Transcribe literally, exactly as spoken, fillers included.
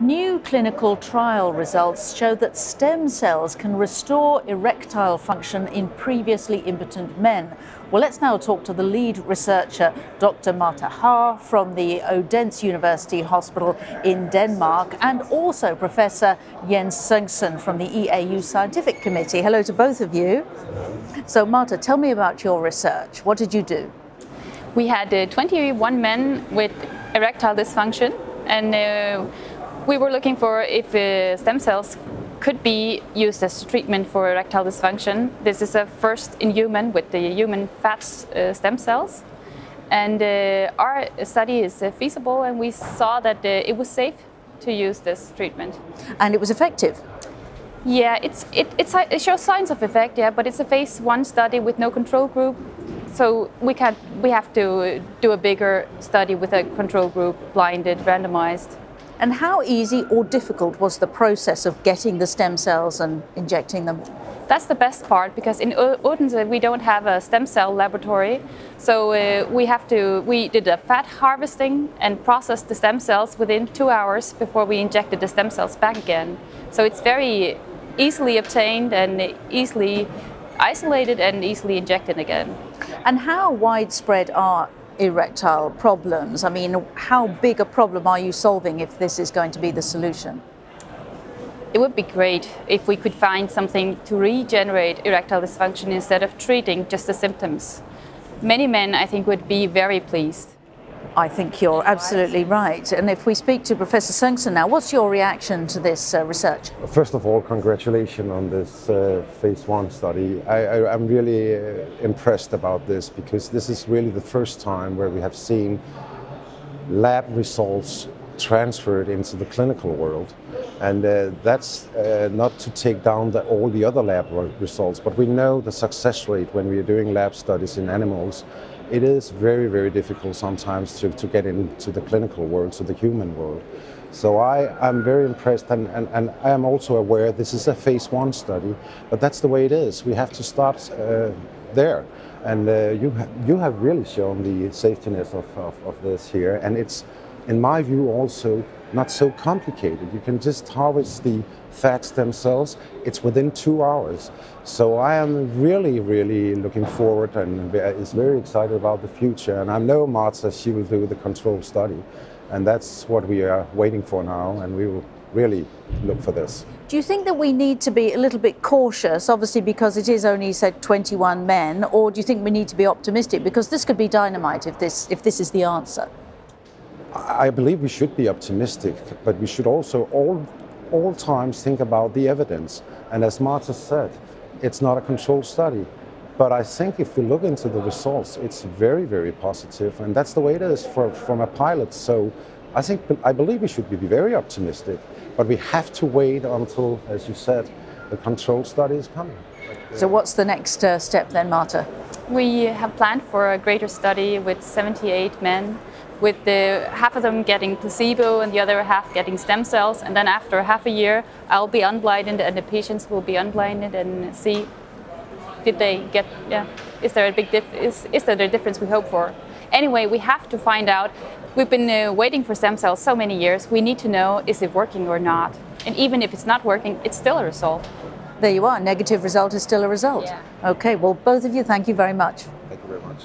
New clinical trial results show that stem cells can restore erectile function in previously impotent men. Well, let's now talk to the lead researcher, Doctor Martha Haahr from the Odense University Hospital in Denmark, and also Professor Jens Sonksen from the E A U Scientific Committee. Hello to both of you. So Martha, tell me about your research. What did you do? We had uh, twenty-one men with erectile dysfunction, and uh, we were looking for if uh, stem cells could be used as treatment for erectile dysfunction. This is a first in human with the human fat uh, stem cells. And uh, our study is uh, feasible, and we saw that uh, it was safe to use this treatment. And it was effective? Yeah, it's, it, it's, it shows signs of effect, yeah, but it's a phase one study with no control group. So we, can't, we have to do a bigger study with a control group, blinded, randomized. And how easy or difficult was the process of getting the stem cells and injecting them? That's the best part, because in Odense we don't have a stem cell laboratory, so uh, we have to. We did a fat harvesting and processed the stem cells within two hours before we injected the stem cells back again. So it's very easily obtained and easily isolated and easily injected again. And how widespread are erectile problems? I mean, how big a problem are you solving if this is going to be the solution? It would be great if we could find something to regenerate erectile dysfunction instead of treating just the symptoms. Many men, I think, would be very pleased. I think you're absolutely right. And if we speak to Professor Sonksen now, what's your reaction to this uh, research? First of all, congratulations on this uh, phase one study. I, I, I'm really uh, impressed about this, because this is really the first time where we have seen lab results transferred into the clinical world. And uh, that's uh, not to take down the, all the other lab results, but we know the success rate when we are doing lab studies in animals. It is very, very difficult sometimes to, to get into the clinical world, to the human world. So I, I'm very impressed, and, and, and I am also aware this is a phase one study, but that's the way it is. We have to start uh, there. And uh, you, ha you have really shown the safetiness of, of, of this here. And it's, in my view, also not so complicated. You can just harvest the fat stem cells. It's within two hours. So I am really, really looking forward and is very excited about the future. And I know Martha, she will do the control study. And that's what we are waiting for now. And we will really look for this. Do you think that we need to be a little bit cautious, obviously, because it is only, said, twenty-one men? Or do you think we need to be optimistic? Because this could be dynamite if this, if this is the answer. I believe we should be optimistic, but we should also all, all times think about the evidence. And as Martha said, it's not a controlled study. But I think if we look into the results, it's very, very positive. And that's the way it is for, from a pilot. So I think, I believe we should be very optimistic, but we have to wait until, as you said, the controlled study is coming. So what's the next uh, step then, Martha? We have planned for a greater study with seventy-eight men, with the, half of them getting placebo and the other half getting stem cells. And then after half a year, I'll be unblinded and the patients will be unblinded and see, did they get, yeah, is there a big diff, is, is there a difference we hope for? Anyway, we have to find out. We've been uh, waiting for stem cells so many years. We need to know, is it working or not? And even if it's not working, it's still a result. There you are, negative result is still a result. Yeah. Okay, well, both of you, thank you very much. Thank you very much.